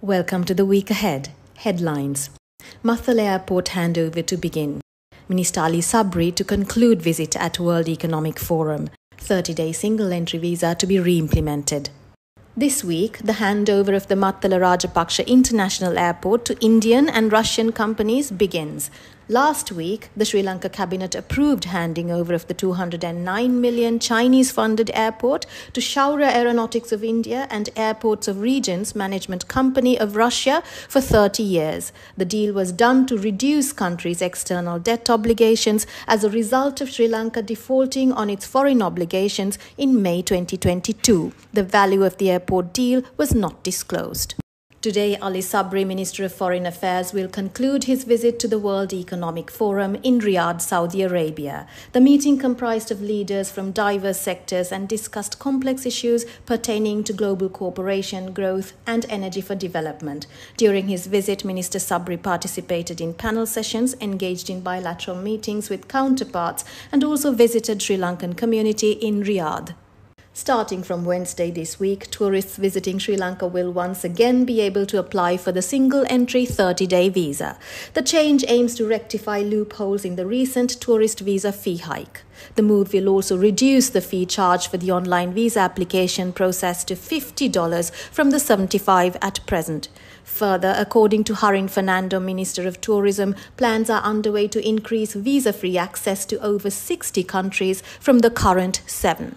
Welcome to the week ahead. Headlines. Mattala Airport handover to begin. Minister Ali Sabri to conclude visit at World Economic Forum. 30-day single-entry visa to be re-implemented. This week, the handover of the Mattala Rajapaksa International Airport to Indian and Russian companies begins. Last week, the Sri Lanka Cabinet approved handing over of the 209 million Chinese-funded airport to Shaura Aeronautics of India and Airports of Regions Management Company of Russia for 30 years. The deal was done to reduce countries' external debt obligations as a result of Sri Lanka defaulting on its foreign obligations in May 2022. The value of the airport deal was not disclosed. Today, Ali Sabri, Minister of Foreign Affairs, will conclude his visit to the World Economic Forum in Riyadh, Saudi Arabia. The meeting comprised of leaders from diverse sectors and discussed complex issues pertaining to global cooperation, growth and energy for development. During his visit, Minister Sabri participated in panel sessions, engaged in bilateral meetings with counterparts and also visited Sri Lankan community in Riyadh. Starting from Wednesday this week, tourists visiting Sri Lanka will once again be able to apply for the single-entry 30-day visa. The change aims to rectify loopholes in the recent tourist visa fee hike. The move will also reduce the fee charged for the online visa application process to $50 from the $75 at present. Further, according to Harin Fernando, Minister of Tourism, plans are underway to increase visa-free access to over 60 countries from the current 7.